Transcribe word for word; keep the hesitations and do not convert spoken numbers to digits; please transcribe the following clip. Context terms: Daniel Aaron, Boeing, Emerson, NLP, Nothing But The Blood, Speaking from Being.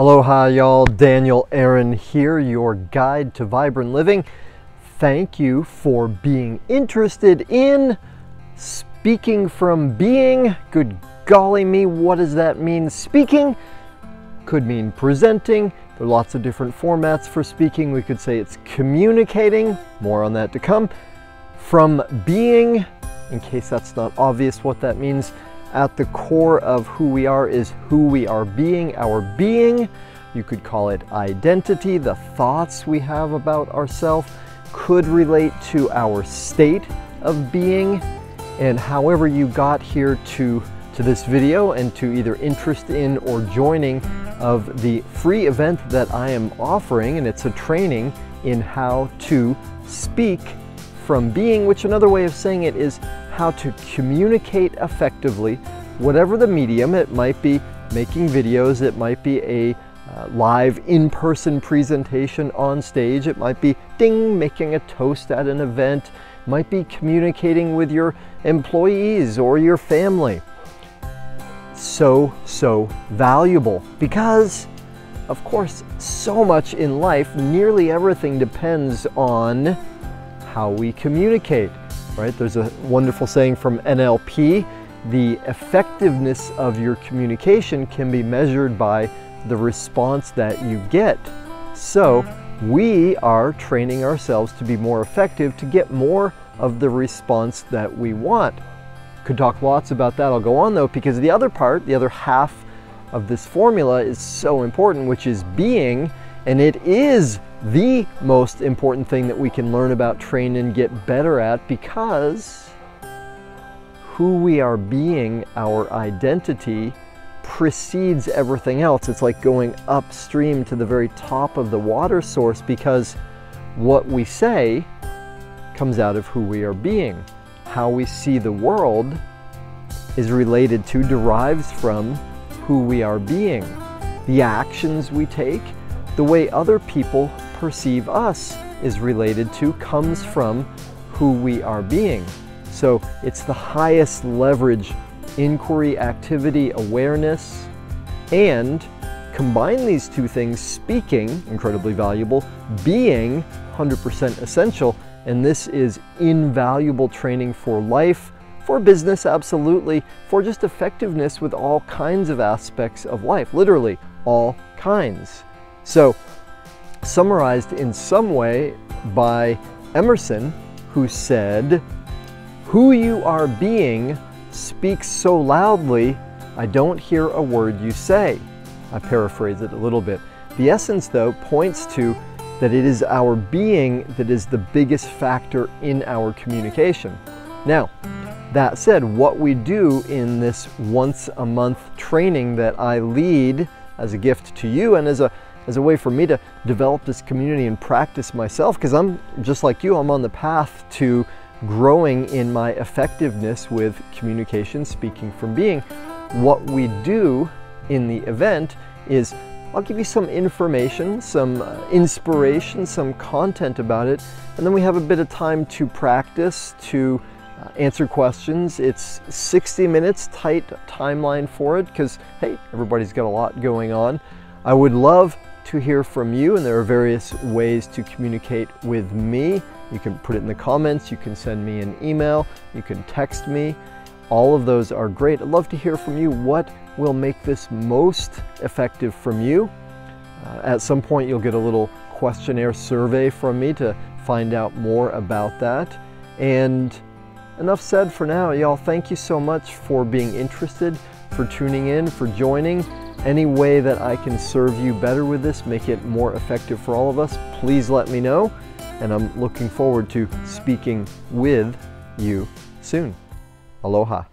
Aloha y'all, Daniel Aaron here, your guide to vibrant living. Thank you for being interested in Speaking from Being. Good golly me, what does that mean? Speaking could mean presenting. There are lots of different formats for speaking. We could say it's communicating, more on that to come. From being, in case that's not obvious what that means, at the core of who we are is who we are being, our being. You could call it identity. The thoughts we have about ourselves could relate to our state of being. And however you got here to, to this video and to either interest in or joining of the free event that I am offering, and it's a training in how to speak from being, which another way of saying it is how to communicate effectively, whatever the medium. It might be making videos, it might be a uh, live in-person presentation on stage, it might be ding, making a toast at an event, it might be communicating with your employees or your family. So, so valuable, because of course so much in life, nearly everything depends on how we communicate. Right? There's a wonderful saying from N L P, the effectiveness of your communication can be measured by the response that you get. So we are training ourselves to be more effective, to get more of the response that we want. Could talk lots about that. I'll go on though, because the other part, the other half of this formula is so important, which is being, and it is the most important thing that we can learn about, train, and get better at, because who we are being, our identity, precedes everything else. It's like going upstream to the very top of the water source, because what we say comes out of who we are being. How we see the world is related to, derives from who we are being. The actions we take, the way other people perceive us is related to, comes from who we are being. So it's the highest leverage inquiry, activity, awareness, and combine these two things, speaking, incredibly valuable, being, one hundred percent essential, and this is invaluable training for life, for business, absolutely, for just effectiveness with all kinds of aspects of life, literally all kinds. So, summarized in some way by Emerson, who said, "Who you are being speaks so loudly, I don't hear a word you say." I paraphrase it a little bit. The essence, though, points to that it is our being that is the biggest factor in our communication. Now, that said, what we do in this once-a-month training that I lead as a gift to you, and as a as a way for me to develop this community and practice myself, because I'm just like you, I'm on the path to growing in my effectiveness with communication, speaking from being. What we do in the event is I'll give you some information, some inspiration, some content about it, and then we have a bit of time to practice, to Uh, answer questions. It's sixty minutes, tight timeline for it, because hey, everybody's got a lot going on. I would love to hear from you, and there are various ways to communicate with me. You can put it in the comments, you can send me an email, you can text me. All of those are great. I'd love to hear from you. What will make this most effective from you? Uh, at some point you'll get a little questionnaire survey from me to find out more about that. And enough said for now, y'all. Thank you so much for being interested, for tuning in, for joining. Any way that I can serve you better with this, make it more effective for all of us, please let me know. And I'm looking forward to speaking with you soon. Aloha.